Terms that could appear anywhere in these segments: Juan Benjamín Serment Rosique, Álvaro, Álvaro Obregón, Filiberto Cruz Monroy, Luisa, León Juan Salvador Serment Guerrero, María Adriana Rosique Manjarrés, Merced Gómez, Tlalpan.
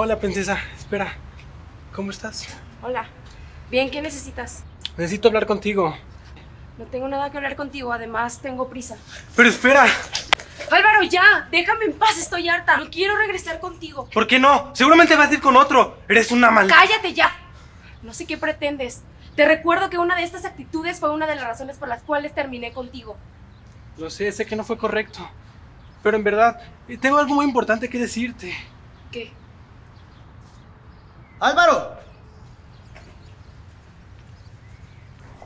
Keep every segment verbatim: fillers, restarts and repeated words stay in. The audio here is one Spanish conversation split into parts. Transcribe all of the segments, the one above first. Hola, princesa. Espera. ¿Cómo estás? Hola. Bien, ¿qué necesitas? Necesito hablar contigo. No tengo nada que hablar contigo. Además, tengo prisa. ¡Pero espera! Álvaro, ya. Déjame en paz. Estoy harta. No quiero regresar contigo. ¿Por qué no? Seguramente vas a ir con otro. Eres una mala... ¡Cállate ya! No sé qué pretendes. Te recuerdo que una de estas actitudes fue una de las razones por las cuales terminé contigo. Lo sé, sé que no fue correcto. Pero en verdad, tengo algo muy importante que decirte. ¿Qué? ¡Álvaro!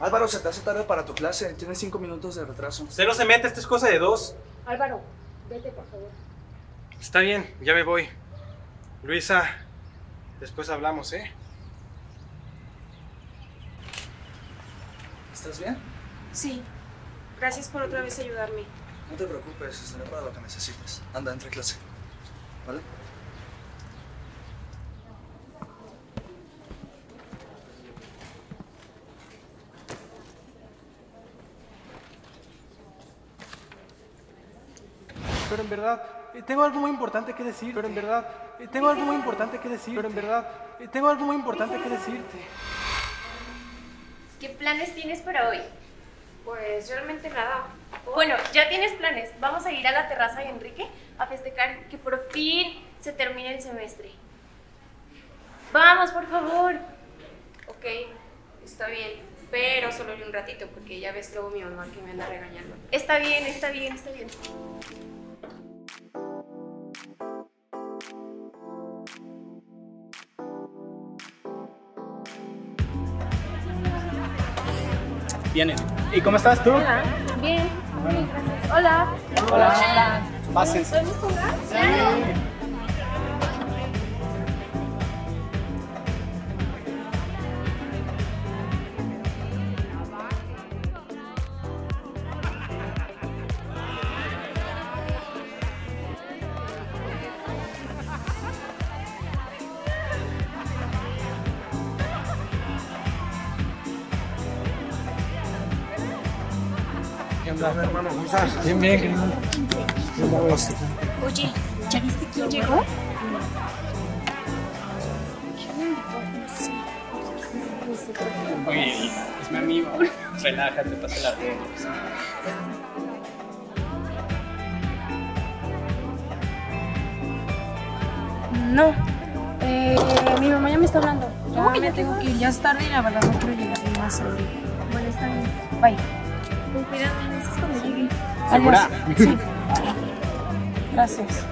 Álvaro, se te hace tarde para tu clase. Tienes cinco minutos de retraso. Se no se mete, esto es cosa de dos. Álvaro, vete, por favor. Está bien, ya me voy. Luisa, después hablamos, ¿eh? ¿Estás bien? Sí. Gracias por otra vez ayudarme. No te preocupes, estaré para lo que necesites. Anda, entra a clase. ¿Vale? Pero en verdad, tengo algo muy importante que decir. Pero en verdad, tengo algo muy importante que decir. Pero en verdad, tengo algo muy importante que decirte. ¿Qué planes tienes para hoy? Pues realmente nada. Bueno, ya tienes planes. Vamos a ir a la terraza de Enrique a festejar que por fin se termina el semestre. ¡Vamos, por favor! Ok, está bien, pero solo un ratito porque ya ves luego mi mamá que me anda regañando. Está bien, está bien, está bien. Vienen. ¿Y cómo estás tú? Hola. Bien. Bien, gracias. Hola. Hola. Hola. Pasen. ¿Podemos jugar? Sí. Hermano, bien, bien, bien. Oye, ¿ya viste quién llegó? Oye, es mi amigo. Relájate, pásala bien. No, eh, mi mamá ya me está hablando. Ya me tengo que ir, ya es tarde y la verdad no quiero llegar más tarde. Bueno, está bien. Bye. Con cuidado, no es cuando llegue. Adiós. Sí. Gracias.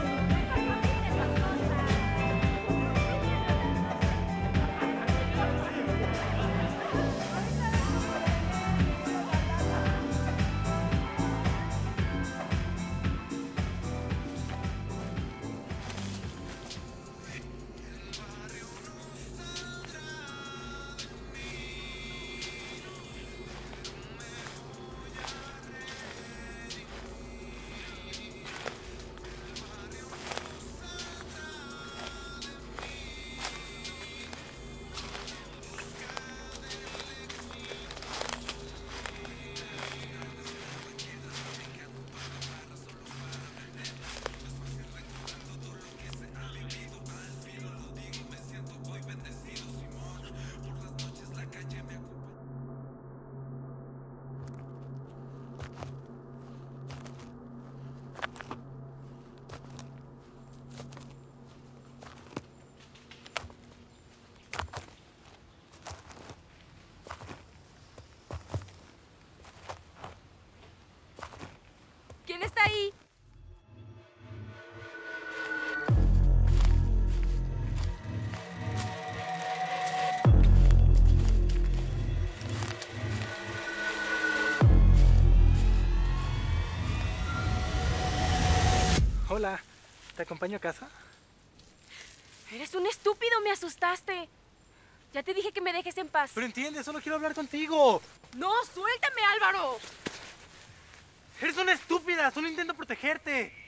¿Quién está ahí? Hola, ¿te acompaño a casa? Eres un estúpido, me asustaste. Ya te dije que me dejes en paz. Pero entiendes, solo quiero hablar contigo. No, suéltame, Álvaro. ¡Eres una estúpida! ¡Solo intento protegerte!